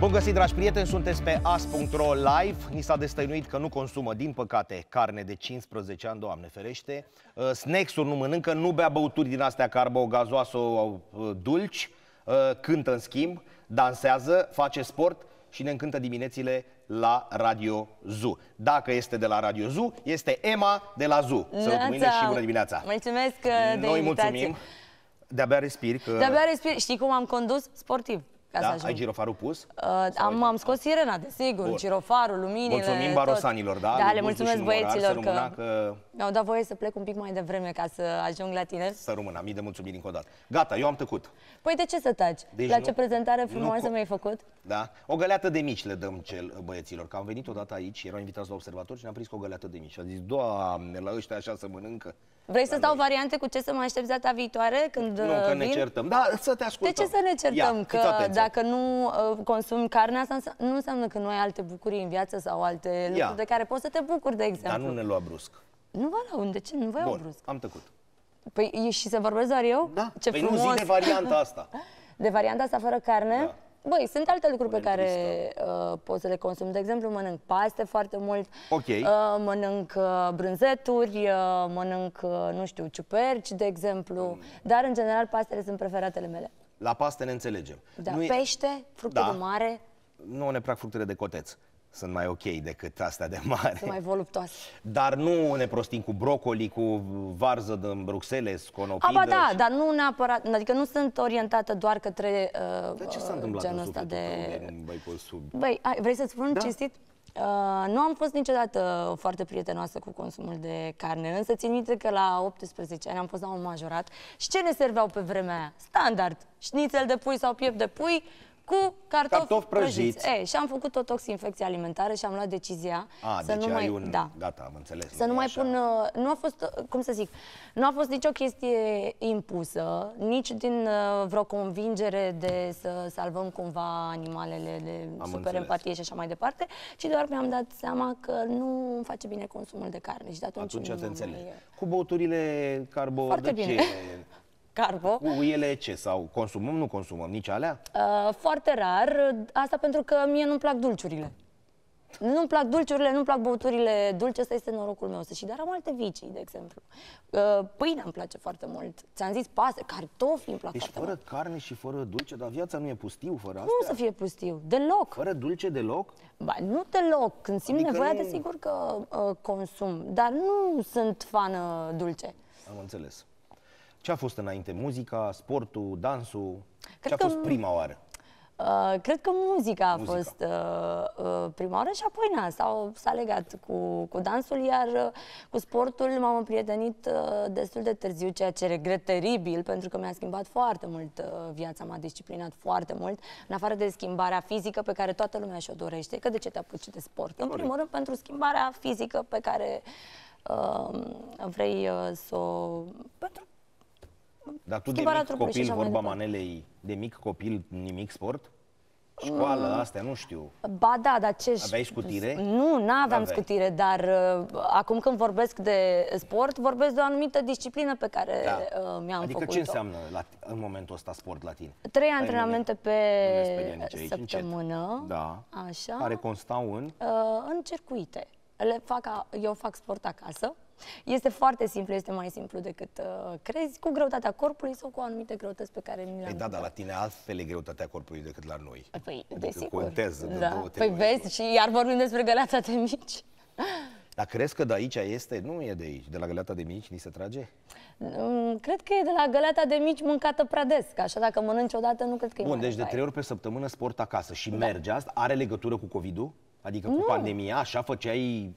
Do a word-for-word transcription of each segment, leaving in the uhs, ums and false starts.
Bun găsit, dragi prieteni, sunteți pe as punct ro live. Ni s-a destăinuit că nu consumă, din păcate, carne de cincisprezece ani, Doamne ferește. Snacks-uri nu mănâncă, nu bea băuturi din astea carbo, gazoasă, dulci. Cântă în schimb, dansează, face sport și ne încântă diminețile la Radio Z U. Dacă este de la Radio Z U, este Emma de la Z U. Să vă și bună dimineața! Mulțumesc de invitație! Noi mulțumim! De-abia respiri că... De-abia respiri. Știi cum am condus? Sportiv. Da? Ai girofarul pus? Uh, am, am scos sirena, desigur, girofarul, luminile. Mulțumim barosanilor, da? Da, le mulțumesc băieților că, că... mi-au dat voie să plec un pic mai devreme ca să ajung la tine. Să rămână, mii de mulțumiri încă o dată. Gata, eu am tăcut. Păi de ce să taci? Deci la nu, ce prezentare frumoasă mi-ai făcut? Da, o găleată de mici le dăm cel băieților. Că am venit odată aici, erau invitați la observatori și ne-am prins cu o găleată de mici. Și am zis, Doamne, la ăștia așa să mănâncă. Vrei să stau noi variante cu ce să mă aștepți data viitoare când Nu, că vin? Ne certăm. Da, să te ascultăm. De ce să ne certăm? Ia, că dacă nu consumi carnea asta, nu înseamnă că nu ai alte bucurii în viață sau alte Ia. lucruri de care poți să te bucuri, de exemplu. Dar nu ne lua brusc. Nu vă lua, de ce? Nu vă iau brusc. Am tăcut. Păi și să vorbesc doar eu? Da. Ce păi frumos. Nu zi de varianta asta. De varianta asta fără carne? Da. Băi, sunt alte lucruri Mănânc pe care uh, pot să le consum. De exemplu, mănânc paste foarte mult, okay. uh, mănânc uh, brânzeturi, uh, mănânc, uh, nu știu, ciuperci, de exemplu. Mm. Dar, în general, pastele sunt preferatele mele. La paste ne înțelegem. Da. Nu pește, fructe da. de mare. Nu ne plac fructele de coteț. Sunt mai ok decât astea de mare. Sunt mai voluptoase. Dar nu ne prostim cu brocoli, cu varză din Bruxelles, conopidă. A, ba da, și... dar nu neapărat. Adică nu sunt orientată doar către uh, de ce s-a întâmplat genul ăsta de... Băi, vrei să-ți spun da? cinstit? Uh, nu am fost niciodată foarte prietenoasă cu consumul de carne, însă țin minte că la optsprezece ani am fost la un majorat și ce ne serveau pe vremea aia? Standard. Șnițel de pui sau piept de pui, cu cartofi, cartofi prăjiți. E, și am făcut o toxinfecție alimentară și am luat decizia a, să deci nu mai un... da. Gata, am înțeles. Să nu mai așa. pun nu a fost, cum să zic, nu a fost nicio chestie impusă, nici din vreo convingere de să salvăm cumva animalele de super empatie și așa mai departe, ci doar mi-am dat seama că nu îmi face bine consumul de carne și de atunci, atunci nu te înțeleg. Mai... Cu băuturile carbo Foarte de bine. Ce? Carbo. Cu ele ce? Sau consumăm, nu consumăm nici alea? Uh, foarte rar. Asta pentru că mie nu-mi plac dulciurile. Nu-mi plac dulciurile, nu-mi plac băuturile dulce, ăsta este norocul meu. Și dar am alte vicii, de exemplu. Uh, pâinea îmi place foarte mult. Ți-am zis paste, cartofi îmi plac deci foarte fără mult. carne și fără dulce, dar viața nu e pustiu fără asta. Nu astea? să fie pustiu, deloc. Fără dulce deloc? Ba, nu deloc. Când simt adică nevoia, nu... desigur că uh, consum. Dar nu sunt fană dulce. Am înțeles. Ce a fost înainte? Muzica, sportul, dansul? Ce a fost prima oară? Uh, cred că muzica a muzica. fost uh, uh, prima oară și apoi na, s-a legat cu, cu dansul, iar uh, cu sportul m-am împrietenit uh, destul de târziu, ceea ce regret teribil, pentru că mi-a schimbat foarte mult uh, viața, m-a disciplinat foarte mult, în afară de schimbarea fizică pe care toată lumea și-o dorește, că de ce te apuci de sport? Corect. În primul rând pentru schimbarea fizică pe care uh, vrei uh, să o... Dar tu de mic copil, vorba manelei, de mic copil nimic sport? Școală, astea, nu știu. Ba da, dar ce... Aveai scutire? Nu, n-aveam scutire, dar uh, acum când vorbesc de sport, vorbesc de o anumită disciplină pe care da. uh, mi-am adică făcut-o. Ce înseamnă la, în momentul ăsta sport la tine? Trei Ai antrenamente pe aici, săptămână. Da. Așa. Care constau în? Uh, în circuite. Le fac, eu fac sport acasă. Este foarte simplu, este mai simplu decât uh, crezi, cu greutatea corpului sau cu anumite greutăți pe care mi le-am păi da, dar la tine altfel e greutatea corpului decât la noi. Păi, desigur. Da. Păi vezi, și iar vorbim despre găleata de mici. Dar crezi că de aici este? Nu e de aici. De la găleata de mici ni se trage? Cred că e de la găleata de mici mâncată prea des. Așa dacă mănânci odată, nu cred că e Bun, deci de trei ori pe săptămână sport acasă și da. merge asta. Are legătură cu COVID-ul? Adică nu. cu pandemia, așa făceai...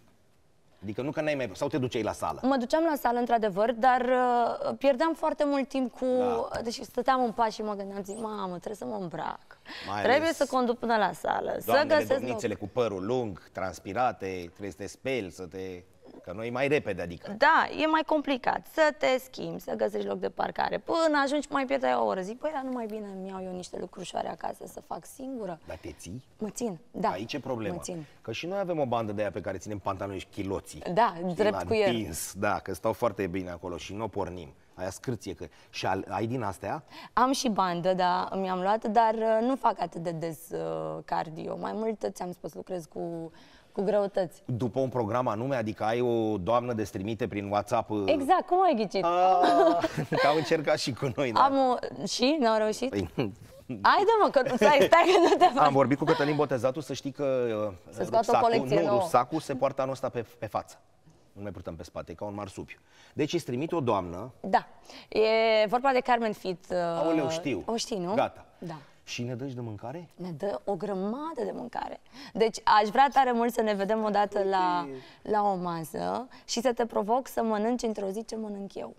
Adică nu că n-ai mai... Sau te duceai la sală? Mă duceam la sală, într-adevăr, dar uh, pierdeam foarte mult timp cu... Da. Deci stăteam în pas și mă gândeam, zic, mamă, trebuie să mă îmbrac. Mai trebuie să conduc până la sală. Doamnele, să găsesc domnițele cu părul lung, transpirate, trebuie să te speli, să te... Că noi mai repede, adică. Da, e mai complicat. Să te schimbi, să găsești loc de parcare. Până ajungi, mai pierdai o oră. Zic, păi, dar nu mai bine îmi iau eu niște lucrușoare acasă să fac singură. Dar te ții? Mă țin, da. Aici e problema. Mă țin. Că și noi avem o bandă de aia pe care ținem pantaloni și chiloții. Da, știi, drept cu el. Întins, da, că stau foarte bine acolo și nu pornim. Aia scârție. Că... Și ai din astea? Am și bandă, da, mi-am luat, dar nu fac atât de des cardio. Mai mult, ți-am spus, lucrez cu... cu greutăți. După un program anume, adică ai o doamnă de trimite prin WhatsApp. Exact, cum ai ghicit? Că am încercat și cu noi. Am o... Și? N-am reușit? Păi... Hai de mă, că stai, stai că nu te faci. Am vorbit cu Cătălin Botezatu, să știi că să rucsacul, nu, rucsacul se poartă anul ăsta pe, pe față. Nu mai purtăm pe spate, ca un marsupiu. Deci îți trimite o doamnă. Da, e vorba de Carmen Fit. Aoleu, știu. O știi, nu? Gata. Da. Și ne dă de mâncare? Ne dă o grămadă de mâncare. Deci aș vrea tare mult să ne vedem odată la, la o masă și să te provoc să mănânci într-o zi ce mănânc eu.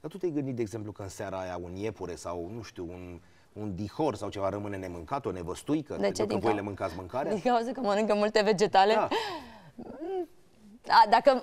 Dar tu te-ai gândit, de exemplu, că în seara aia un iepure sau, nu știu, un, un dihor sau ceva rămâne nemâncat, o nevăstuică? De ce? Că voi le mâncați mâncarea? Din cauza că mănâncă multe vegetale. Da. A, dacă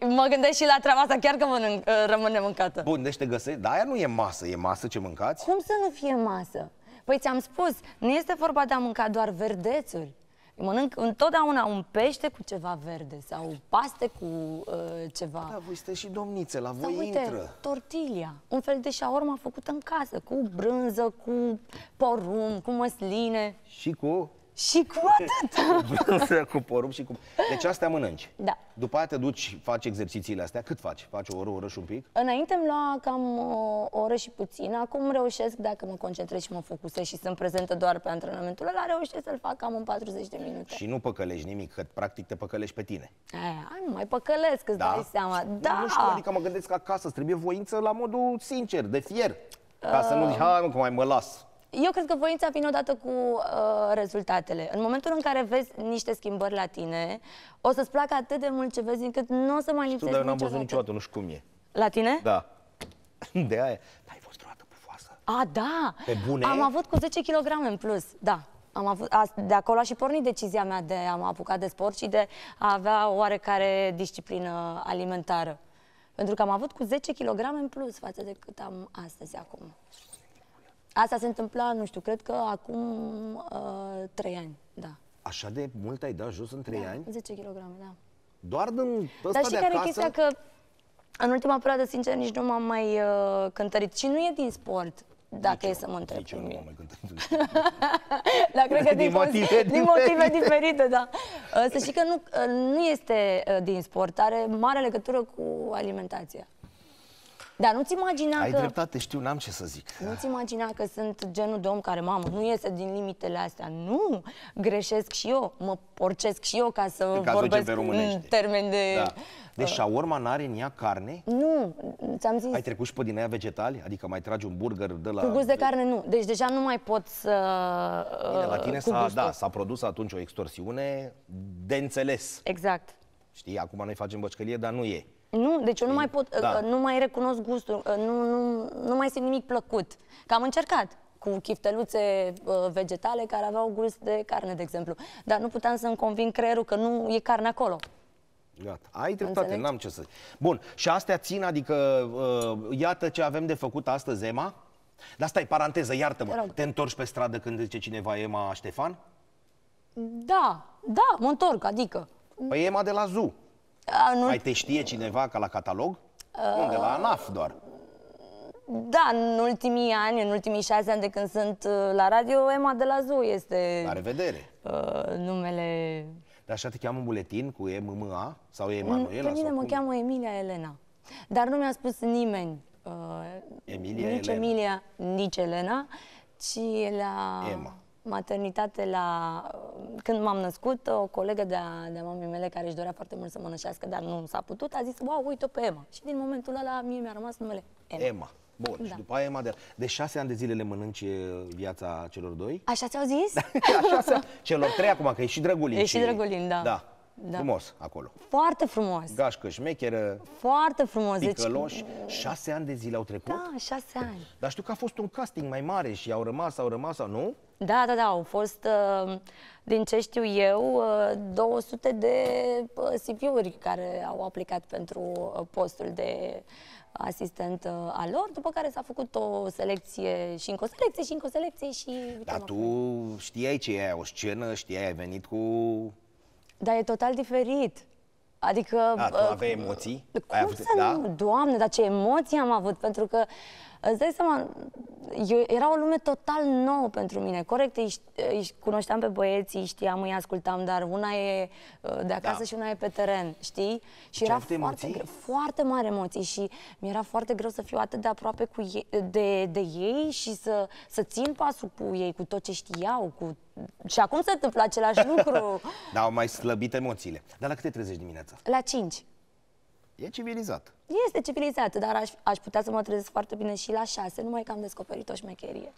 mă gândesc și la treaba asta, chiar că mănânc, rămâne mâncată. Bun, deci te găsești, dar aia nu e masă, e masă ce mâncați? Cum să nu fie masă? Păi ți-am spus, nu este vorba de a mânca doar verdețuri. Mănânc întotdeauna un pește cu ceva verde sau paste cu uh, ceva. Da, voi sunteți și domnițe, la voi uite, intră. Tortilia, un fel de șaorma făcută în casă, cu brânză, cu porumb, cu măsline. Și cu? Și cu atât. Cu brânză, cu porumb și cu... Deci astea mănânci. Da. După aia te duci, faci exercițiile astea. Cât faci? Faci o oră, o oră și un pic? Înainte îmi lua cam o oră și puțin. Acum reușesc, dacă mă concentrez și mă focusez și sunt prezentă doar pe antrenamentul ăla, reușesc să-l fac cam în patruzeci de minute. Și nu păcălești nimic, că practic te păcălești pe tine. Aia, nu mai păcălesc, îți dai seama. Da. Nu știu, adică mă gândesc că acasă îți trebuie voință la modul sincer, de fier. Ca să nu zici, ha, nu, că mai mă las. Eu cred că voința vine odată cu uh, rezultatele. În momentul în care vezi niște schimbări la tine, o să-ți placă atât de mult ce vezi, încât nu o să mai lipsești niciodată. Știu, dar eu n-am văzut niciodată, nu știu cum e. La tine? Da. De aia. Dar ai fost vreodată pufoasă? A, da. Pe bune? Am avut cu zece kilograme în plus, da. Am avut, a, de acolo a și pornit decizia mea de a mă apuca de sport și de a avea oarecare disciplină alimentară. Pentru că am avut cu zece kilograme în plus față de cât am astăzi acum. Asta se întâmpla, nu știu, cred că acum uh, trei ani, da. Așa de mult ai dat jos în trei ani? zece kilograme, da. Doar din ăsta de acasă? Dar și care e chestia că în ultima perioadă, sincer, nici nu m-am mai uh, cântărit. Și nu e din sport, dacă e să mă întreb. Nici eu nu m-am mai cântărit. Dar cred că din motive, din motive diferite, da. Uh, să știi că nu, uh, nu este uh, din sport, are mare legătură cu alimentația. Dar nu-ți imagina ai că... Ai dreptate, știu, n-am ce să zic. Nu-ți imagina că sunt genul de om care, mamă, nu iese din limitele astea. Nu, greșesc și eu, mă porcesc și eu ca să ca vorbesc în termen de... Da. Deci șaorma n-are în ea carne? Nu, ți-am zis. Ai trecut și pe din aia vegetali? Adică mai tragi un burger de la... Cu gust de carne nu, deci deja nu mai pot să... Bine, la tine s-a da, produs atunci o extorsiune de înțeles. Exact. Știi, acum noi facem bășcălie, dar nu e. Nu, deci eu nu mai pot, da. Nu mai recunosc gustul, nu, nu, nu mai simt nimic plăcut. Că am încercat cu chifteluțe vegetale care aveau gust de carne, de exemplu. Dar nu puteam să-mi conving creierul că nu e carne acolo. Gata, ai dreptate, n-am ce să zic. Bun, și astea țin, adică, uh, iată ce avem de făcut astăzi, Emma. Dar stai, paranteză, iartă-mă, te întorci pe stradă când zice cineva Emma Ștefan? Da, da, mă întorc, adică. Păi Emma de la Z U. Anul... Mai te știe cineva ca la catalog? Uh... Unde? La ANAF doar. Da, în ultimii ani, în ultimii șase ani de când sunt la radio, Emma de la Z U este... La revedere! Uh, numele... Dar așa te cheamă în buletin cu E M M A sau Emanuela? Pe mine sau mă cheamă Emilia Elena. Dar nu mi-a spus nimeni uh, Emilia nici Elena. Emilia, nici Elena, ci la... Emma. Maternitate, la când m-am născut, o colegă de-a de mamei mele care își dorea foarte mult să mă nășească, dar nu s-a putut, a zis, wow, uite-o pe Emma. Și din momentul ăla mie mi-a rămas numele Emma. Emma. Bun, da. Și după aia Emma de... de șase ani de zile le mănânci viața celor doi? Așa ți-au zis? Așa celor trei acum, că e și Drăgulin. E și Drăgulin, da. Da. Da. Frumos acolo. Foarte frumos. Gașcă șmecheră. Foarte frumos. Picăloși. Deci... Șase ani de zile au trecut? Da, șase ani. Dar știu că a fost un casting mai mare și au rămas, au rămas, sau nu? Da, da, da, au fost, din ce știu eu, două sute de C V-uri care au aplicat pentru postul de asistent al lor, după care s-a făcut o selecție și încă o selecție și încă o selecție și... Dar tu știai ce e o scenă, știai, ai venit cu... Dar e total diferit. Adică... Da, tu aveai emoții? Cum ai avut, să da? Nu? Doamne, dar ce emoții am avut, pentru că... Îți dai seama, eu, era o lume total nouă pentru mine. Corect, îi, îi cunoșteam pe băieții, știam, îi ascultam, dar una e de acasă da. Și una e pe teren, știi? Și era foarte, greu, foarte mare emoții și mi-era foarte greu să fiu atât de aproape cu ei, de, de ei și să, să țin pasul cu ei, cu tot ce știau. Cu... Și acum se întâmplă același lucru. Da, au mai slăbit emoțiile. Dar la câte trezești dimineața? La cinci. E civilizat. Este civilizat, dar aș, aș putea să mă trezesc foarte bine și la șase, numai că am descoperit o șmecherie.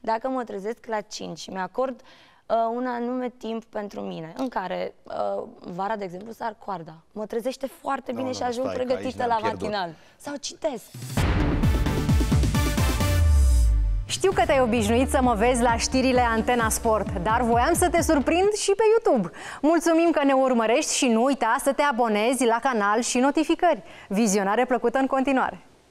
Dacă mă trezesc la cinci și mi-acord uh, un anume timp pentru mine, în care uh, vara, de exemplu, s-ar coarda, mă trezește foarte bine no, și ajung stai, pregătită la matinal. Sau citesc. Știu că te-ai obișnuit să mă vezi la știrile Antena Sport, dar voiam să te surprind și pe YouTube. Mulțumim că ne urmărești și nu uita să te abonezi la canal și notificări. Vizionare plăcută în continuare!